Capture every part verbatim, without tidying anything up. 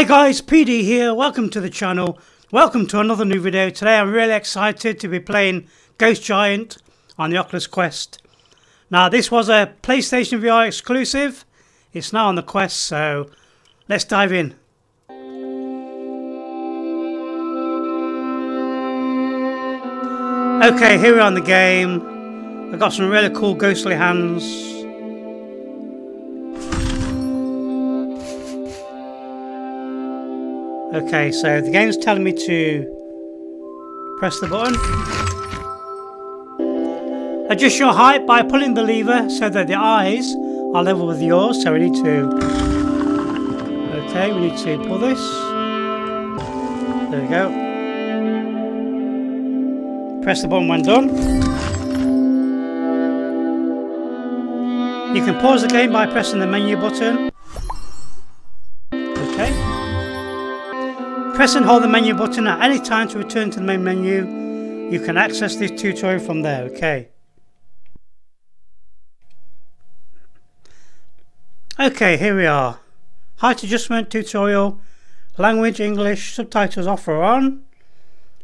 Hi guys, P D here, welcome to the channel, welcome to another new video. Today I'm really excited to be playing Ghost Giant on the Oculus Quest. Now this was a PlayStation V R exclusive, it's now on the Quest, so let's dive in. Okay, here we are in the game. I've got some really cool ghostly hands. Okay, so the game's telling me to press the button. Adjust your height by pulling the lever so that the eyes are level with yours. So we need to... Okay, we need to pull this. There we go. Press the button when done. You can pause the game by pressing the menu button. Okay. Press and hold the menu button at any time to return to the main menu. You can access this tutorial from there, okay. Okay, here we are. Height adjustment tutorial. Language, English, subtitles off or on.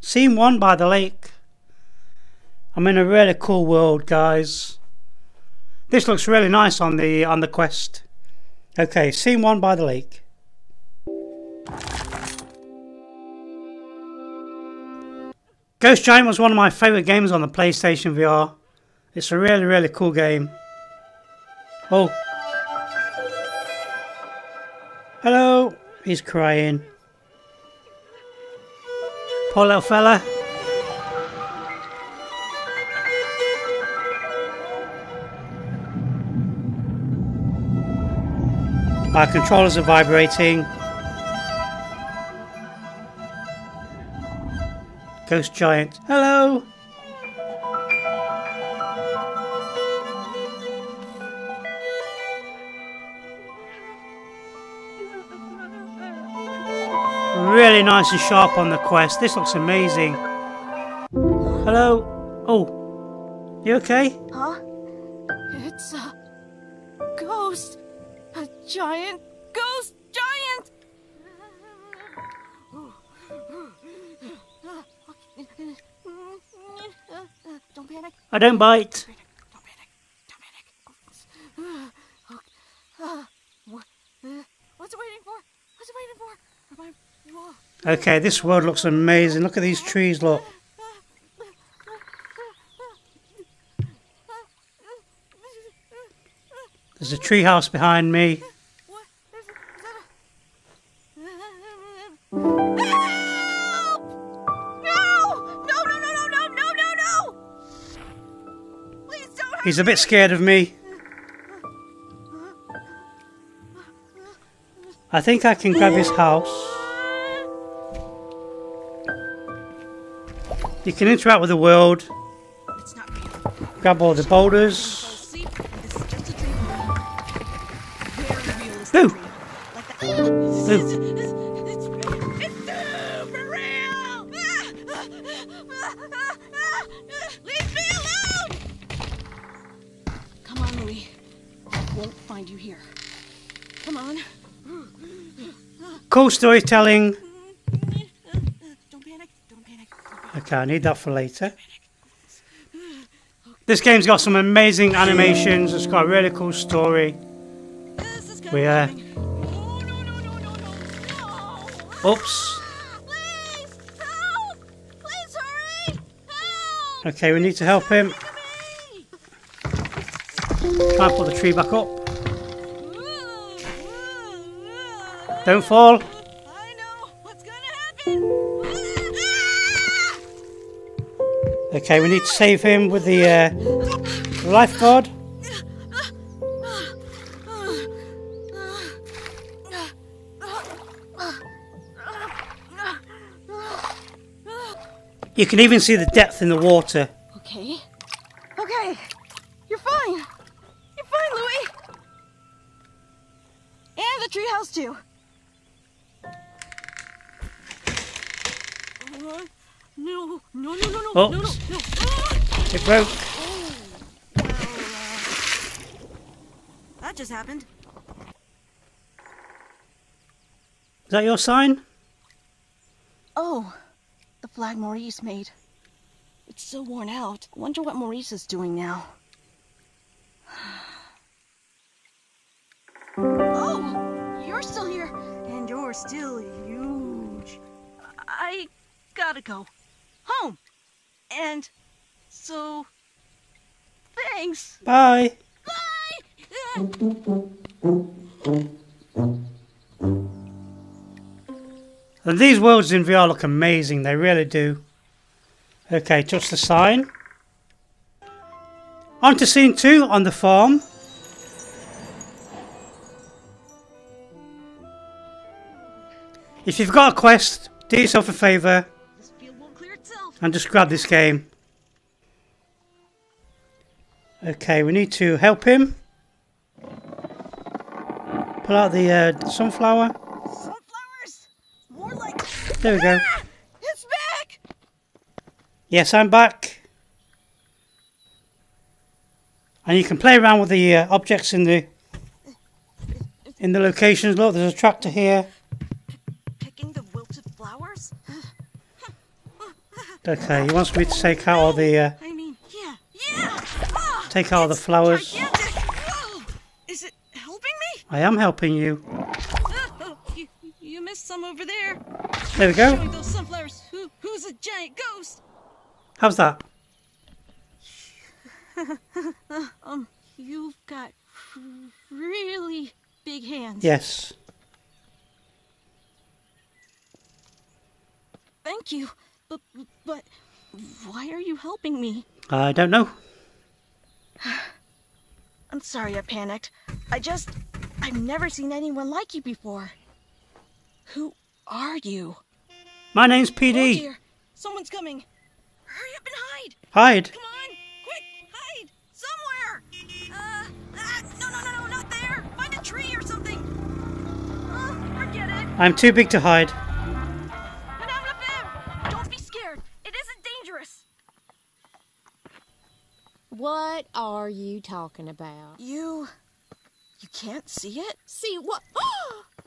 Scene one by the lake. I'm in a really cool world, guys. This looks really nice on the, on the Quest. Okay, scene one by the lake. Ghost Giant was one of my favourite games on the PlayStation V R. It's a really, really cool game. Oh. Hello. He's crying. Poor little fella. Our controllers are vibrating. Ghost Giant. Hello! Really nice and sharp on the Quest. This looks amazing. Hello? Oh. You okay? Huh? It's a ghost. A giant ghost giant! Don't panic. I don't bite. Don't panic. Don't panic. What's it waiting for? What's it waiting for? Okay, this world looks amazing. Look at these trees, look. There's a tree house behind me. He's a bit scared of me. I think I can grab his house. You can interact with the world. Grab all the boulders. Boo! Boo! You here. Come on. Cool storytelling. Don't panic. Don't panic. Okay, I need that for later. This game's got some amazing animations. It's got a really cool story. We uh. Oops. Please help! Please hurry! Help! Okay, we need to help him. Try and put the tree back up. Don't fall. I know what's gonna happen. Okay, we need to save him with the uh, lifeguard. You can even see the depth in the water. Okay. Okay. You're fine. You're fine, Louis. And the treehouse too. No, no, no, no, no, no, no, no. It broke. Oh, well, uh, that just happened. Is that your sign? Oh, the flag Maurice made. It's so worn out. I wonder what Maurice is doing now. Oh, you're still here. And you're still huge. I gotta go home. And so, thanks. Bye. Bye. And these worlds in V R look amazing. They really do. Okay, touch the sign. On to scene two on the farm. If you've got a quest, do yourself a favour and just grab this game. Okay, we need to help him. Pull out the uh, sunflower. Sunflowers? More like... There we go. Ah! It's back! Yes, I'm back. And you can play around with the uh, objects in the in the locations. Look, there's a tractor here. Picking the wilted flowers? Okay, he wants me to take out all the... Uh, I mean, yeah, yeah. Oh, take out all the flowers. Gigantic. I am helping you. Oh, you. You missed some over there. There we go. Showing those sunflowers who, who's a giant ghost. How's that? um, you've got really big hands. Yes. Thank you, but but why are you helping me? I don't know. I'm sorry I panicked. I just... I've never seen anyone like you before. Who are you? My name's P D. Oh dear, someone's coming. Hurry up and hide. Hide? Come on, quick, hide. Somewhere. Uh, ah, no, no, no, no, not there. Find a tree or something. Oh, forget it. I'm too big to hide. Madame Lefebvre, don't be scared. It isn't dangerous. What are you talking about? You... You can't see it? See what?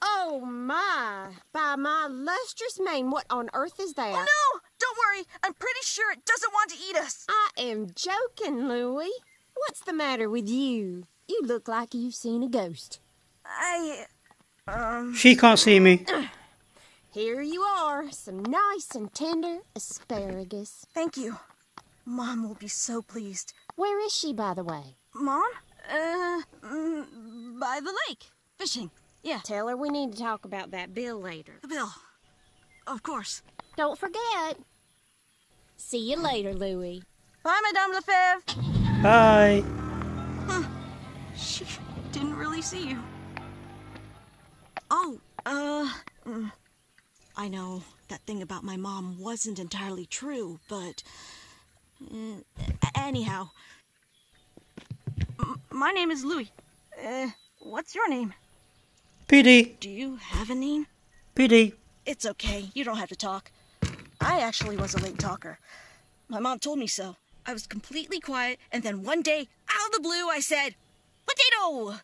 Oh my! By my lustrous mane, what on earth is that? Oh no! Don't worry, I'm pretty sure it doesn't want to eat us. I am joking, Louis. What's the matter with you? You look like you've seen a ghost. I... um... She can't see me. Here you are, some nice and tender asparagus. Thank you. Mom will be so pleased. Where is she, by the way? Mom? Uh, mm, by the lake. Fishing. Yeah. Tell her we need to talk about that bill later. The bill. Of course. Don't forget. See you later, Louis. Bye, Madame Lefebvre. Bye. Huh. She didn't really see you. Oh, uh... Mm. I know that thing about my mom wasn't entirely true, but... Mm, anyhow... My name is Louis. Uh, what's your name? P D. Do you have a name? P D. It's okay. You don't have to talk. I actually was a late talker. My mom told me so. I was completely quiet, and then one day, out of the blue, I said, potato!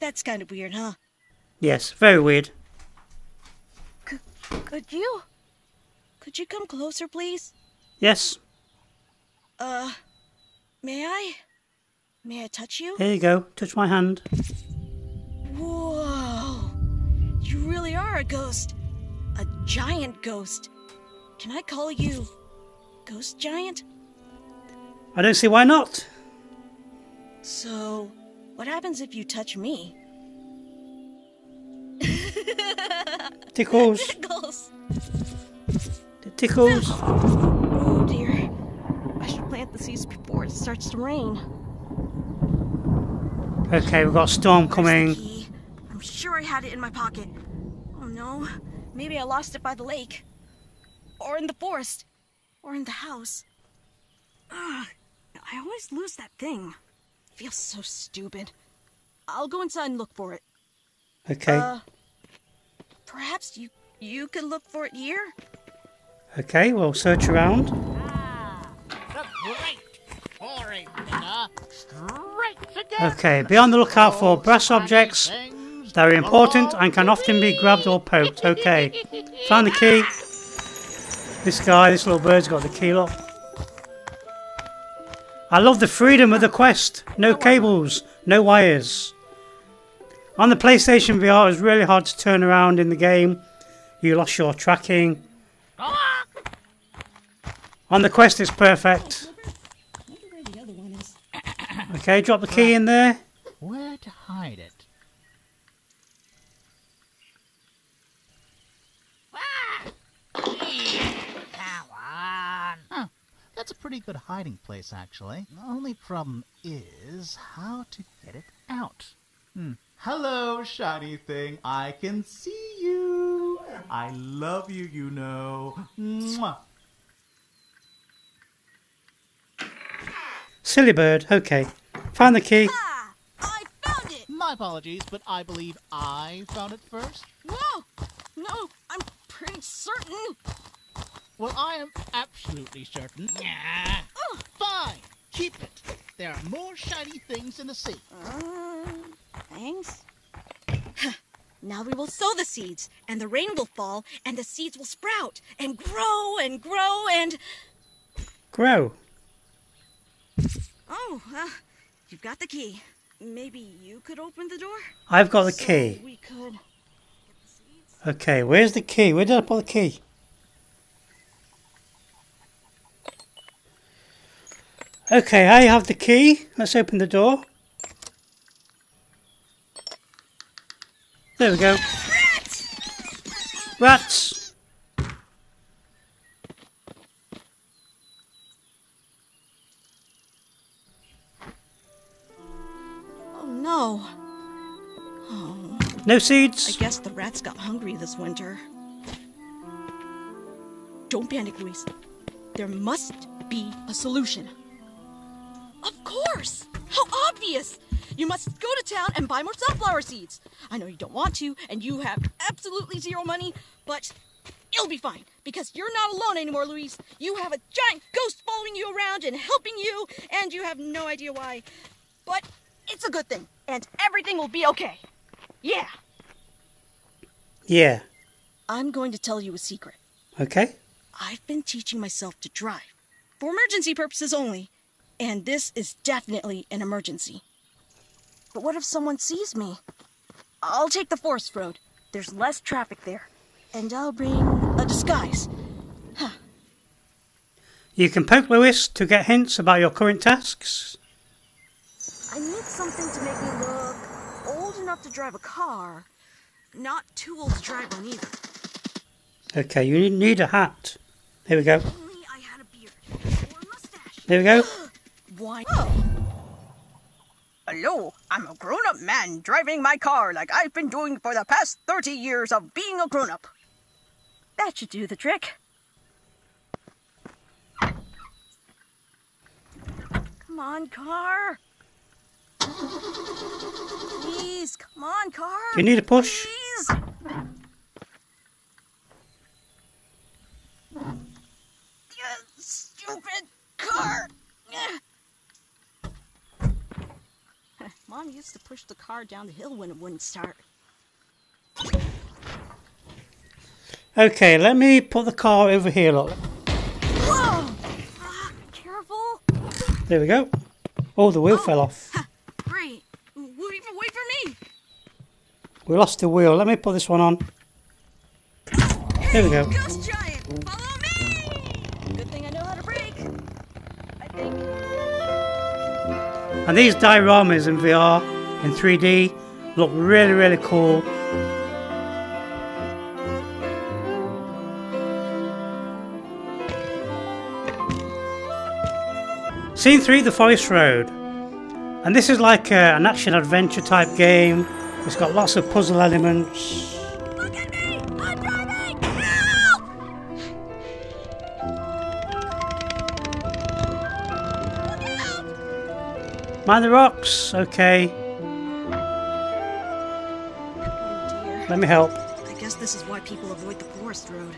That's kind of weird, huh? Yes, very weird. C- could you? Could you come closer, please? Yes. Uh, may I? May I touch you? Here you go. Touch my hand. Whoa! You really are a ghost. A giant ghost. Can I call you Ghost Giant? I don't see why not. So, what happens if you touch me? Tickles. Tickles. Tickles. Oh dear. I should plant the seeds before it starts to rain. Okay, we've got a storm coming. I'm sure I had it in my pocket. Oh no, maybe I lost it by the lake. Or in the forest. Or in the house. Ugh, I always lose that thing. I feel so stupid. I'll go inside and look for it. Okay. Uh, perhaps you, you can look for it here? Okay, we'll search around. Ah, the great pouring dinner. Straight again. Okay, be on the lookout for brass objects, They are important and can often be grabbed or poked. Okay. Found the key. This guy, this little bird's got the key lock. I love the freedom of the Quest. No cables, no wires. On the PlayStation V R, it was really hard to turn around in the game. You lost your tracking. On the Quest, it's perfect. Okay, drop the key in there. Where to hide it? Oh, that's a pretty good hiding place, actually. The only problem is how to get it out. Hmm. Hello, shiny thing. I can see you. I love you, you know. Mwah. Silly bird. Okay. Found the key. Ah, I found it. My apologies, but I believe I found it first. No. No, I'm pretty certain. Well, I am absolutely certain. Yeah. Oh. Fine. Keep it. There are more shiny things in the sea. Uh, thanks. Now we will sow the seeds, and the rain will fall, and the seeds will sprout, and grow, and grow, and... Grow. Oh, uh, you've got the key. Maybe you could open the door? I've got the key. So we could... Okay, where's the key? Where did I put the key? Okay, I have the key. Let's open the door. There we go. Rats! Rats! Oh no. Oh. No seeds. I guess the rats got hungry this winter. Don't panic, Louis. There must be a solution. Of course! How obvious! You must go to town and buy more sunflower seeds. I know you don't want to, and you have absolutely zero money, but it'll be fine, because you're not alone anymore, Louis. You have a giant ghost following you around and helping you, and you have no idea why. But it's a good thing, and everything will be okay. Yeah. Yeah. I'm going to tell you a secret. Okay. I've been teaching myself to drive, for emergency purposes only, and this is definitely an emergency. But what if someone sees me? I'll take the forest road. There's less traffic there, and I'll bring a disguise. Huh. You can poke Louis to get hints about your current tasks. I need something to make me look enough to drive a car, not too old to drive one either. Okay, you need a hat. Here we go. Only I had a beard or a mustache. There we go. Why? Oh. Hello, I'm a grown-up man driving my car like I've been doing for the past thirty years of being a grown-up. That should do the trick. Come on, car. Please, come on, car. Do you need a push? Please. You stupid car. Mom used to push the car down the hill when it wouldn't start. Okay, let me put the car over here. Look. Whoa! Ah, careful. There we go. Oh, the wheel oh. fell off. We lost the wheel. Let me put this one on. There we go. Ghost Giant, follow me! Good thing I know how to brake. I think. And these dioramas in V R, in three D, look really, really cool. Scene three, the Forest Road. And this is like a, an action-adventure type game. It's got lots of puzzle elements. Look at me! I'm driving! Help! Look out! Mind the rocks. Okay. Oh dear. Let me help. I guess this is why people avoid the forest road.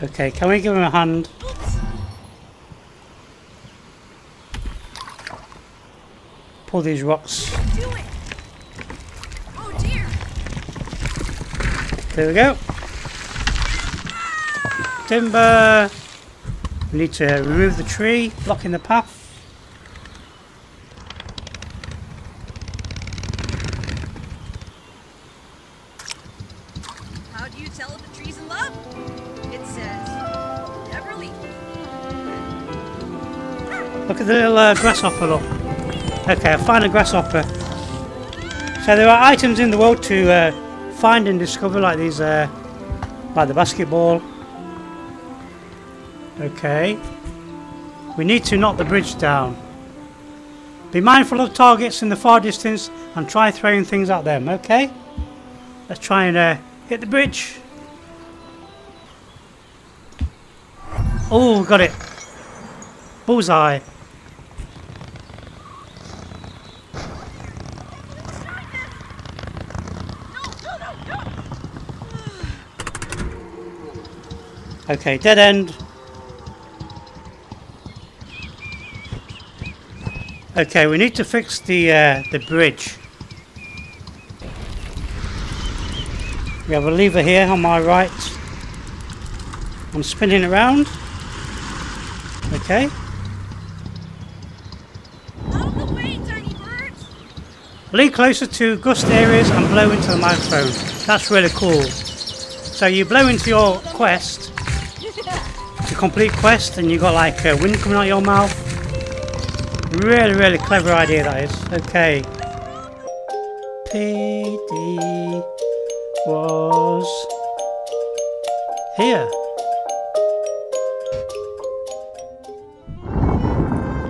Okay, can we give him a hand? Pull these rocks. Do it. Oh dear. There we go. Timber. We need to remove the tree, blocking the path. How do you tell if the tree's in love? It says, never leave. Look at the little uh, grasshopper, look. Okay, I found a grasshopper. So there are items in the world to uh, find and discover, like these, uh, like the basketball. Okay, we need to knock the bridge down. Be mindful of targets in the far distance and try throwing things at them. Okay, let's try and uh, hit the bridge. Oh, got it. Bullseye. Okay, dead end. Okay, we need to fix the uh, the bridge. We have a lever here on my right. I'm spinning around. Okay. Out of the way, tiny birds. Lean closer to gust areas and blow into the microphone. That's really cool. So you blow into your quest to complete quest, and you got like a wind coming out of your mouth. Really, really clever idea that is. Okay. P D was here.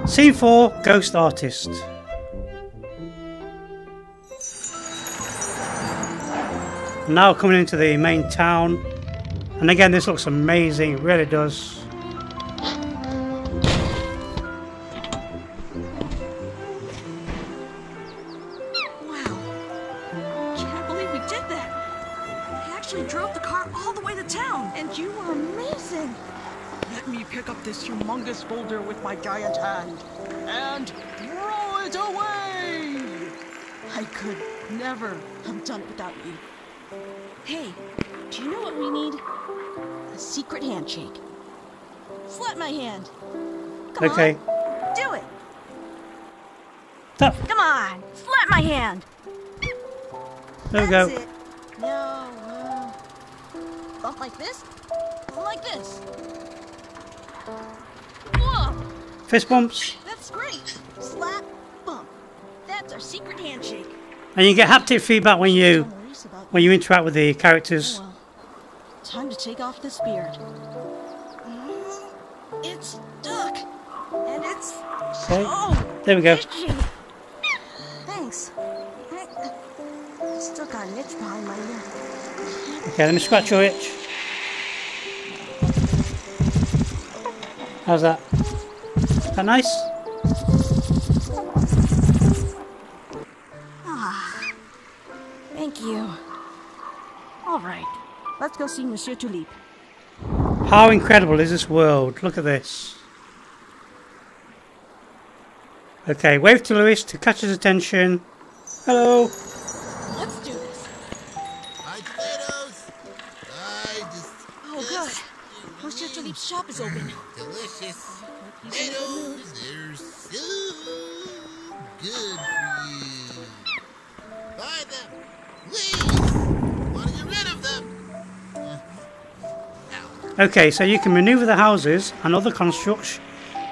Scene four, Ghost Artist. Now coming into the main town. And again, this looks amazing, it really does. Boulder with my giant hand and throw it away. I could never have done it without you. Hey, do you know what we need? A secret handshake. Slap my hand. Come okay. on, do it. Stop. Come on, slap my hand. There we That's go. It. No, uh, bump like this, like this. Fist bumps. That's great. Slap, bump. That's our secret handshake. And you get haptic feedback when you when you interact with the characters. Oh, well. Time to take off this beard. It's stuck, and it's okay. Oh, there we go. Itchy. Thanks. I still got an itch behind my ear. Okay, let me scratch your itch. How's that? That nice? Ah, thank you. All right, let's go see Monsieur Tulip. How incredible is this world? Look at this. Okay, wave to Louis to catch his attention. Hello. Let's do this. My potatoes. I just. Oh, good. Monsieur Tulip's shop is open. Delicious. Potatoes, they're so good for you. Buy them, please. Want to get rid of them? Ow. Okay, so you can maneuver the houses and other constructs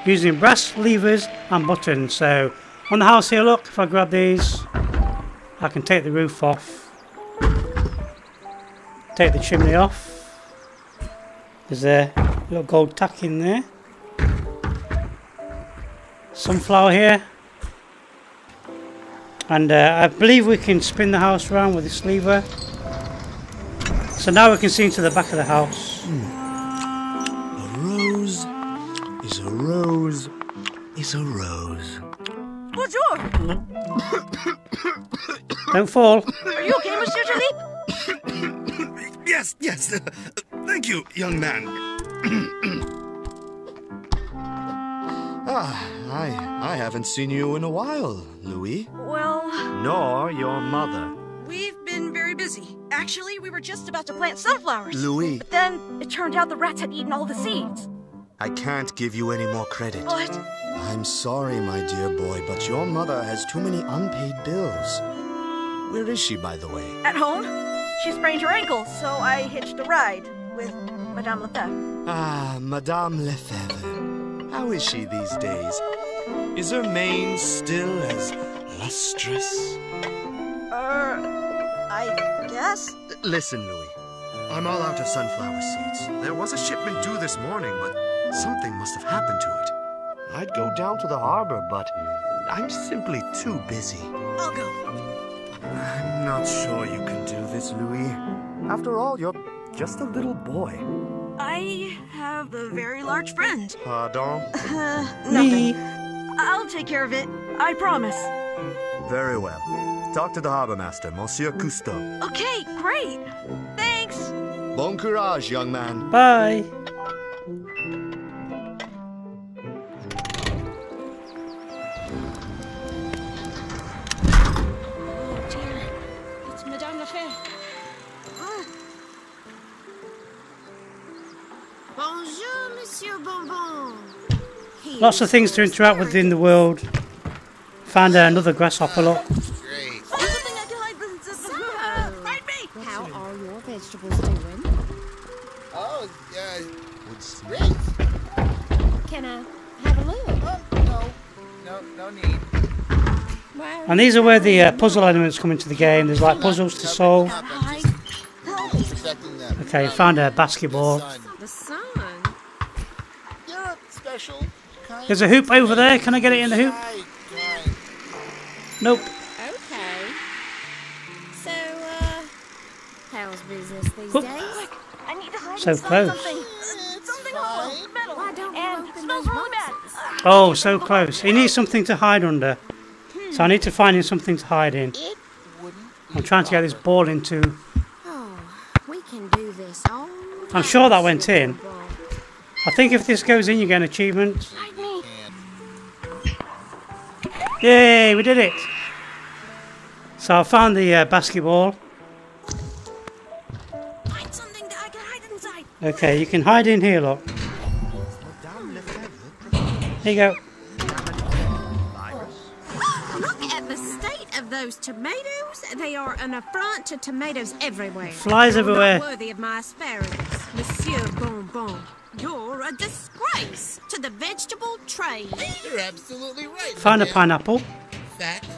using brass levers and buttons. So on the house here, look. If I grab these, I can take the roof off. Take the chimney off. There's a little gold tack in there. Sunflower here, and uh, I believe we can spin the house around with this lever, so now we can see into the back of the house. Mm. A rose is a rose is a rose. Bonjour. Don't fall. Are you okay, Monsieur Jolie? Yes, yes, uh, thank you, young man. ah, I, I haven't seen you in a while, Louis. Well... Nor your mother. We've been very busy. Actually, we were just about to plant sunflowers. Louis... But then, it turned out the rats had eaten all the seeds. I can't give you any more credit. What? I'm sorry, my dear boy, but your mother has too many unpaid bills. Where is she, by the way? At home. She sprained her ankle, so I hitched a ride with Madame Lefebvre. Ah, Madame Lefebvre. How is she these days? Is her mane still as lustrous? Er, I guess? Listen, Louis. I'm all out of sunflower seeds. There was a shipment due this morning, but something must have happened to it. I'd go down to the harbor, but I'm simply too busy. I'll go. I'm not sure you can do this, Louis. After all, you're just a little boy. I have a very large friend. Pardon? Uh, nothing. I'll take care of it. I promise. Very well. Talk to the harbor master, Monsieur Cousteau. Okay, great. Thanks. Bon courage, young man. Bye. Bonjour, Monsieur Bonbon. Lots of things to interact with in the world. Found out another grasshopper lot. How are your vegetables doing? Oh, uh, it's great. Can I have a look? Oh, no, no, no need. And these are where the uh, puzzle elements come into the game. There's like puzzles to solve. Okay, found a basketball. There's a hoop over there. Can I get it in the hoop? Nope. Okay. So, uh, how's business these Oop. days? Look, I need to hide so close. Something, something awful, metal, and it smells really bad. Oh, so close. He needs something to hide under. So I need to find him something to hide in. I'm trying to get this ball into. I'm sure that went in. I think if this goes in, you get an achievement. Yay, we did it! So I found the uh, basketball. Okay, you can hide in here, look. Here you go. Those tomatoes, they are an affront to tomatoes everywhere. Flies everywhere. Not worthy of my asparagus, Monsieur Bonbon. You're a disgrace to the vegetable trade. You're absolutely right. Find a pineapple. Fact.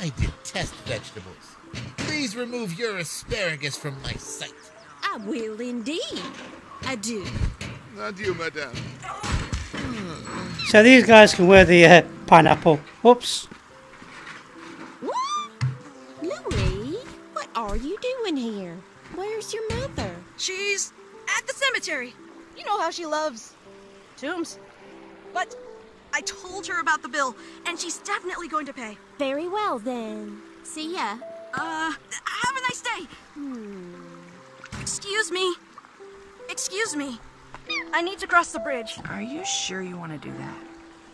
I detest vegetables. Please remove your asparagus from my sight. I will indeed. Adieu. Adieu, madame. So these guys can wear the uh, pineapple. Whoops. What are you doing here? Where's your mother? She's at the cemetery. You know how she loves tombs. But I told her about the bill, and she's definitely going to pay. Very well, then. See ya. Uh, have a nice day. Hmm. Excuse me. Excuse me. I need to cross the bridge. Are you sure you want to do that?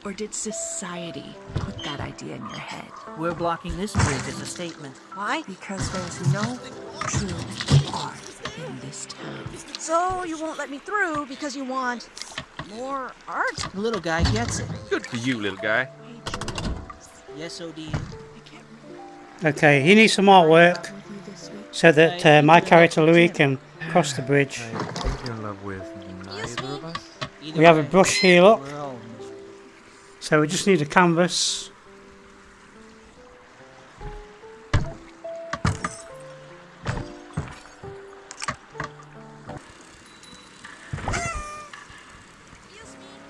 Or did society put that idea in your head? We're blocking this bridge as a statement. Why? Because there's no true art in this town. So you won't let me through because you want more art? The little guy gets it. Good for you, little guy. Yes, Odile. Okay, he needs some artwork so that uh, my character Louis can cross the bridge. We have a brush here, look. So we just need a canvas.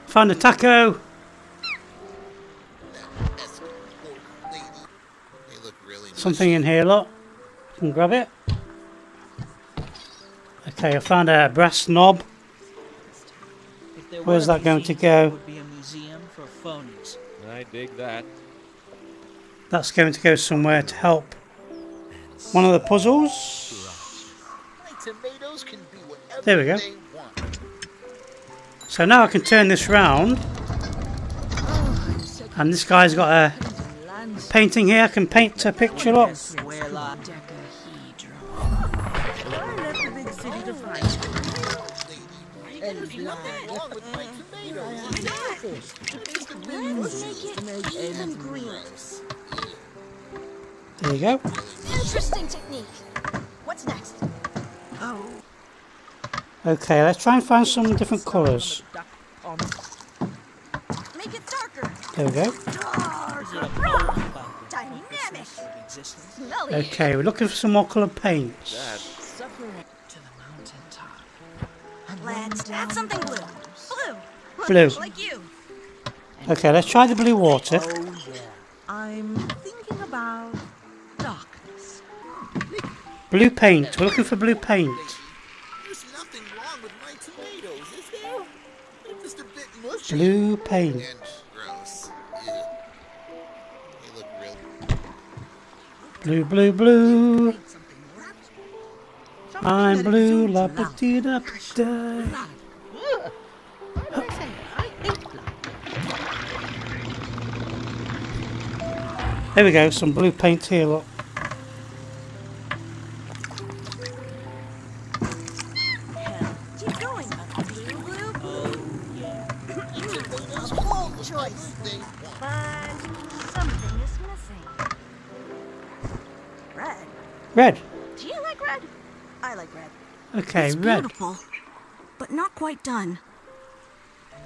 Found a taco. Something in here, look. You can grab it. Okay, I found a brass knob. Where's that going to go? I dig that. That's going to go somewhere to help one of the puzzles. There we go. So now I can turn this round. And this guy's got a painting here. I can paint a picture up. There you go. Interesting technique. What's next? Oh. Okay, let's try and find some different colours. Make it darker. There we go. Dynamic. Okay, we're looking for some more coloured paints. Let's add something blue. Blue. Blue. Like you. Okay, let's try the blue water. Oh, yeah. I'm thinking about darkness. Blue paint. We're looking for blue paint. There's nothing wrong with my tomatoes, is there? They're just a bit mushy. Blue paint. Gross. Yeah. They look real. Blue, blue, blue. I'm blue, la petite da da. There we go, some blue paint here, look. Keep going. Blue, blue, blue. Bold choice. But something is missing. Red. Red. Do you like red? I like red. Okay, it's red. Beautiful, but not quite done.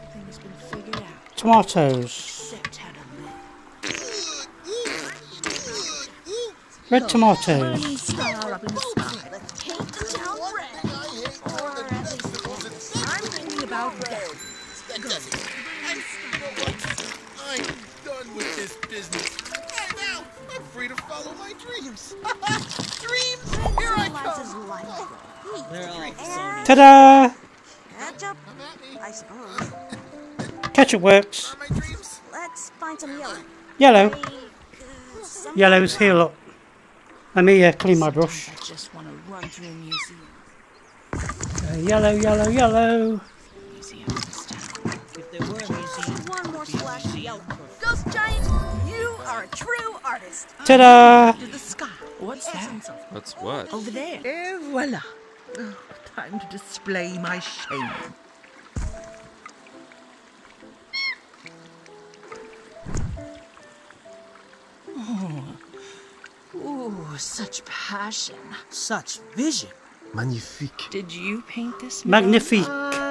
Everything's been figured out. Tomatoes. Red tomatoes. Ta-da! Ketchup, I suppose. Ketchup works. Let's find some yellow. Yellow. Yellow's here, look. Let me uh, clean my brush. I just want to run through a museum. Uh, yellow, yellow, yellow. If there were a museum, one more splash of yellow. Ghost Giant, you are a true artist. Ta-da! To the sky. What's that? That's what? Over there. Et voila. Oh, time to display my shame. Oh. Ooh, such passion. Such vision. Magnifique. Did you paint this? Magnifique. I...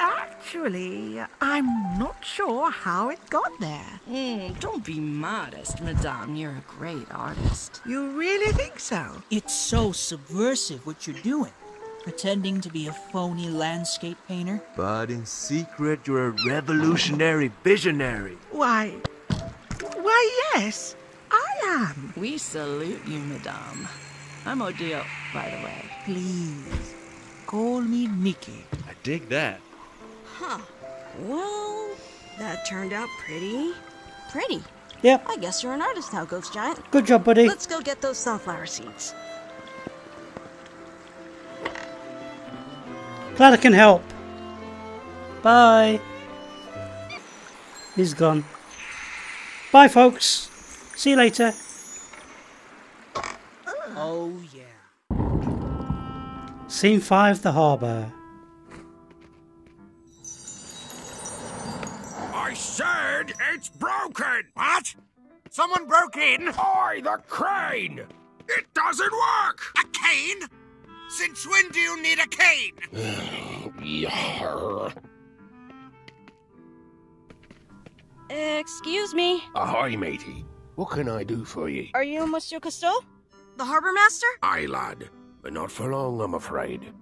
Actually, I'm not sure how it got there. Mm, don't be modest, madame. You're a great artist. You really think so? It's so subversive what you're doing. Pretending to be a phony landscape painter. But in secret, you're a revolutionary visionary. Why... Why, yes. I am. We salute you, madame. I'm Odile, by the way. Please, call me Mickey. I dig that. Huh. Well, that turned out pretty. Pretty? Yep. I guess you're an artist now, Ghost Giant. Good job, buddy. Let's go get those sunflower seeds. Glad I can help. Bye. He's gone. Bye, folks. See you later. Oh, yeah. Scene five, the harbour. I said it's broken! What? Someone broke in? I, the crane! It doesn't work! A cane? Since when do you need a cane? Excuse me. Ahoy, matey. What can I do for you? Are you Monsieur Cousteau? The harbour master? Aye, lad. But not for long, I'm afraid. If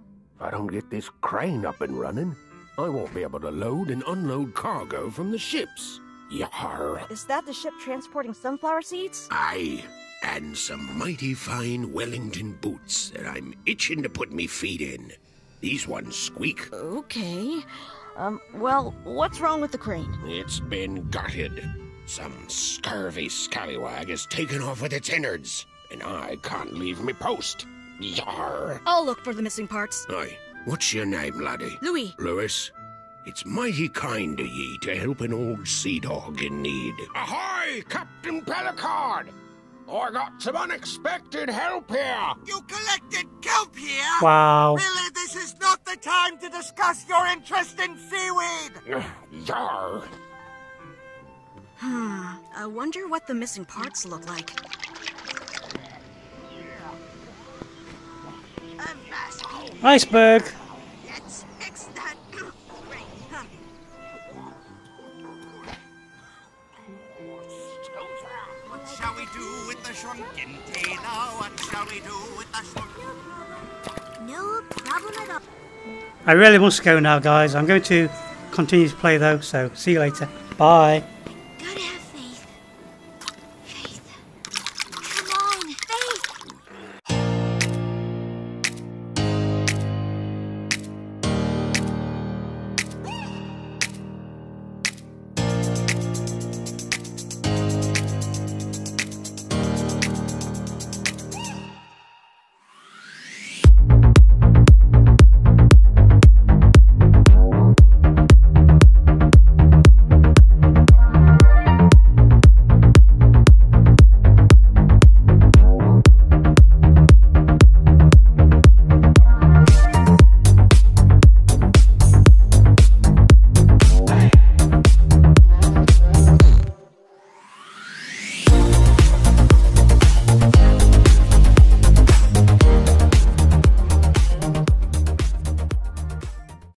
I don't get this crane up and running, I won't be able to load and unload cargo from the ships. Yar. Is that the ship transporting sunflower seeds? Aye. And some mighty fine Wellington boots that I'm itching to put me feet in. These ones squeak. Okay. Um, well, what's wrong with the crane? It's been gutted. Some scurvy scallywag has taken off with its innards, and I can't leave me post. Yarr. I'll look for the missing parts. Aye. What's your name, laddie? Louis. Louis? It's mighty kind of ye to help an old sea dog in need. Ahoy, Captain Pellicard! I got some unexpected help here. You collected kelp here? Wow. Really, this is not the time to discuss your interest in seaweed. Yar. Hmm. I wonder what the missing parts look like. Iceberg. Let's fix that. What shall we do with the shrunken tailor? What shall we do with the shrunken? No problem at all. I really must go now, guys. I'm going to continue to play though, so see you later. Bye.